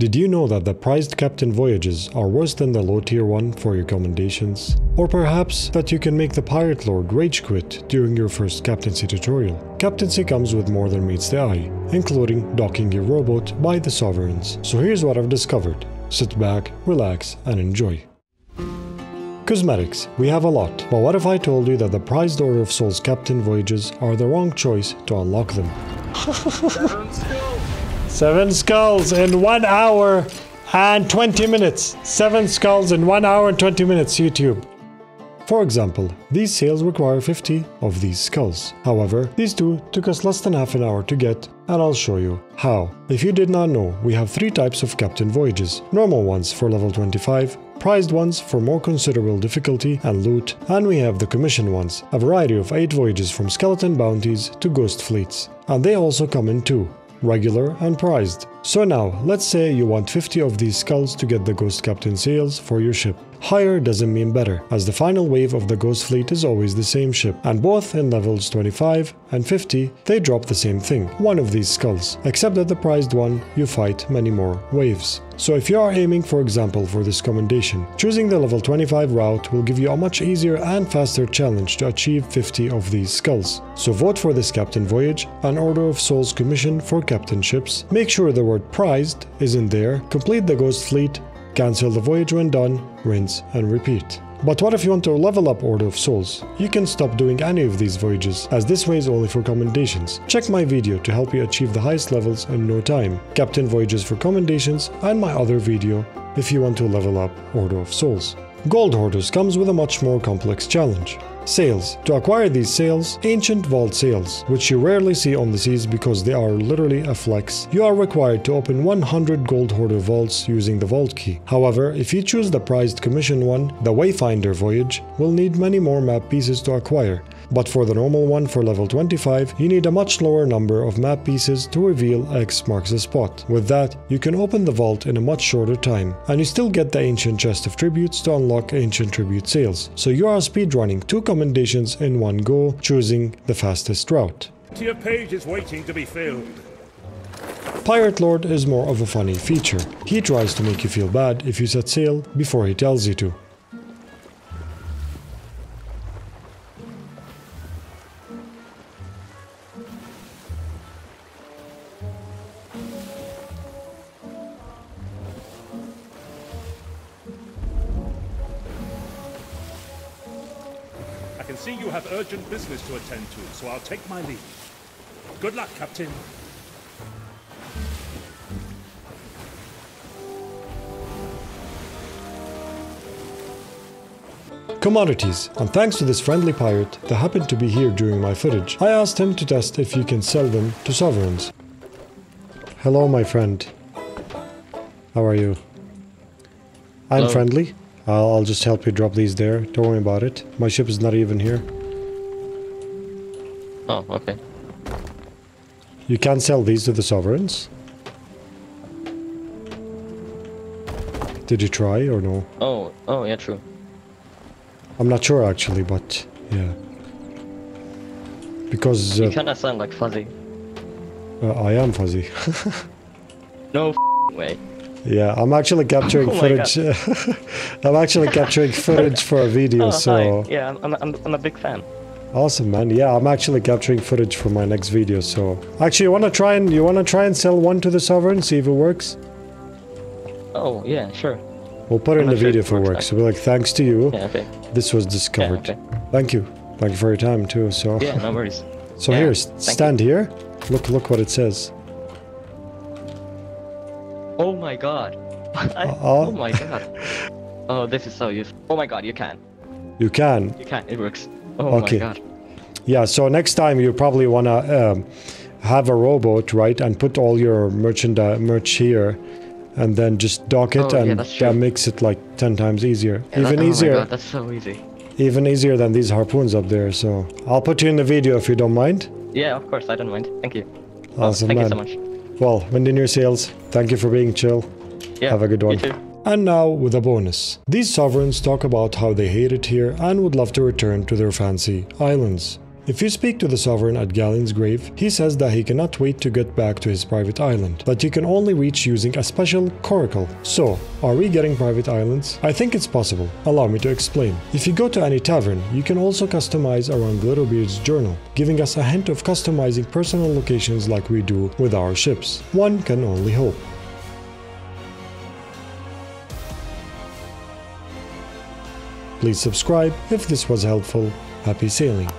Did you know that the prized captain voyages are worse than the low tier one for your commendations? Or perhaps that you can make the Pirate Lord rage quit during your first captaincy tutorial. Captaincy comes with more than meets the eye, including docking your rowboat by the sovereigns. So here's what I've discovered. Sit back, relax, and enjoy. Cosmetics. We have a lot, but what if I told you that the prized Order of Souls captain voyages are the wrong choice to unlock them? 7 skulls in 1 hour and 20 minutes. 7 skulls in 1 hour and 20 minutes, YouTube. For example, these sales require 50 of these skulls. However, these two took us less than half an hour to get, and I'll show you how. If you did not know, we have 3 types of captain voyages. Normal ones for level 25, prized ones for more considerable difficulty and loot, and we have the commission ones, a variety of 8 voyages from skeleton bounties to ghost fleets. And they also come in 2. Regular and prized. So now, let's say you want 50 of these skulls to get the Ghost Captain sales for your ship. Higher doesn't mean better, as the final wave of the Ghost Fleet is always the same ship, and both in levels 25 and 50, they drop the same thing, one of these skulls, except that the prized one, you fight many more waves. So if you are aiming, for example, for this commendation, choosing the level 25 route will give you a much easier and faster challenge to achieve 50 of these skulls. So vote for this Captain Voyage, an Order of Souls commission for captainships, make sure the word prized is in there, complete the Ghost Fleet, cancel the voyage when done, rinse and repeat. But what if you want to level up Order of Souls? You can stop doing any of these voyages, as this way is only for commendations. Check my video to help you achieve the highest levels in no time, Captain Voyages for Commendations, and my other video if you want to level up Order of Souls. Gold Hoarders comes with a much more complex challenge. Sails. To acquire these sails, ancient vault sails, which you rarely see on the seas because they are literally a flex, you are required to open 100 gold hoarder vaults using the vault key. However, if you choose the prized commission one, the Wayfinder Voyage, will need many more map pieces to acquire, but for the normal one for level 25, you need a much lower number of map pieces to reveal X marks the spot. With that, you can open the vault in a much shorter time, and you still get the Ancient Chest of Tributes to unlock ancient tribute sails, so you are speedrunning 2 commendations in one go, choosing the fastest route. Your page is waiting to be filled. Pirate Lord is more of a funny feature. He tries to make you feel bad if you set sail before he tells you to. I can see you have urgent business to attend to, so I'll take my leave. Good luck, Captain. Commodities. And thanks to this friendly pirate that happened to be here during my footage, I asked him to test if you can sell them to sovereigns. Hello, my friend. How are you? I'm friendly. I'll just help you drop these there. Don't worry about it. My ship is not even here. Oh, okay. You can sell these to the sovereigns. Did you try or no? Oh, yeah, true. I'm not sure actually, but yeah. Because... you kinda sound like Fuzzy. I am Fuzzy. No way. Yeah, I'm actually capturing footage. I'm actually capturing footage for a video, so... Hi. Yeah, I'm a big fan. Awesome, man. Yeah, I'm actually capturing footage for my next video, so... Actually, you wanna try and sell one to the sovereign, see if it works? Oh, yeah, sure. We'll put it in the video if it works. So we're like, thanks to you, yeah, okay. This was discovered. Yeah, okay. Thank you. Thank you for your time, too, so... Yeah, no worries. So yeah, here, stand here. Look what it says. Oh my god. Oh my god. Oh, this is so useful. Oh my god, you can. You can? You can, it works. Oh my god. Yeah, so next time you probably want to have a rowboat, right? And put all your merch here. And then just dock it and that makes it like 10 times easier. Yeah, even easier. Oh my god, that's so easy. Even easier than these harpoons up there, so... I'll put you in the video if you don't mind. Yeah, of course, I don't mind. Thank you. Awesome, Thank you so much. Well, wind in your sails. Thank you for being chill. Yeah, have a good one. You too. And now with a bonus. These sovereigns talk about how they hate it here and would love to return to their fancy islands. If you speak to the Sovereign at Galen's grave, he says that he cannot wait to get back to his private island, that you can only reach using a special coracle. So, are we getting private islands? I think it's possible. Allow me to explain. If you go to any tavern, you can also customize around Littlebeard's journal, giving us a hint of customizing personal locations like we do with our ships. One can only hope. Please subscribe if this was helpful. Happy sailing!